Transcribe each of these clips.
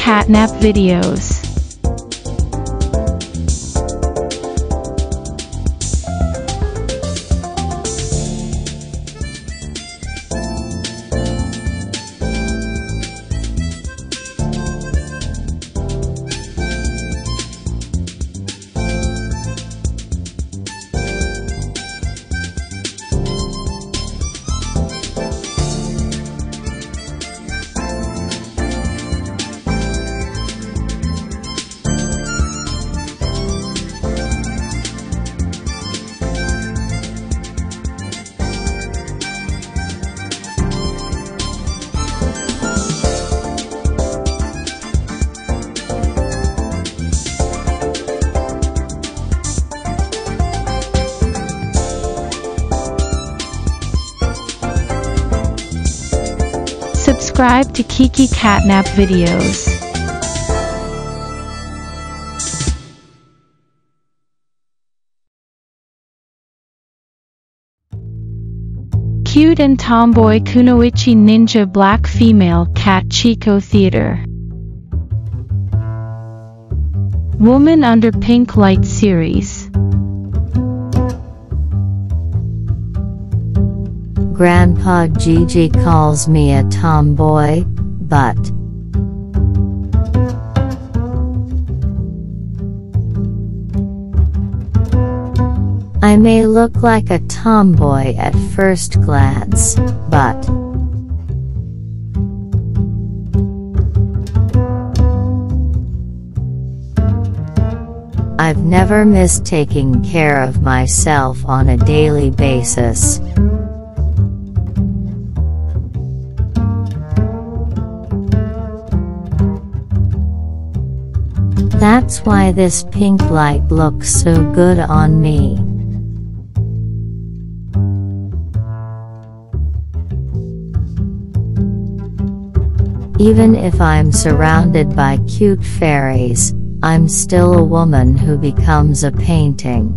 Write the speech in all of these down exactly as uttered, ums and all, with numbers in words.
Catnap videos. Subscribe to Kiki Catnap videos. Cute and Tomboy Kunoichi Ninja Black Female Cat Chico Theater. Woman Under Pink Light Series. Grandpa Gigi calls me a tomboy, but I may look like a tomboy at first glance, but I've never missed taking care of myself on a daily basis. That's why this pink light looks so good on me. Even if I'm surrounded by cute fairies, I'm still a woman who becomes a painting.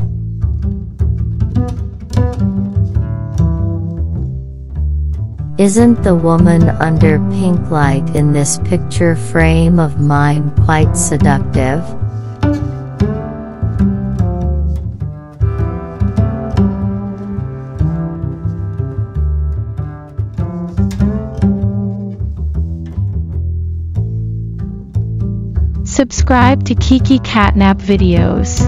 Isn't the woman under pink light in this picture frame of mine quite seductive? Subscribe to Kiki Catnap videos.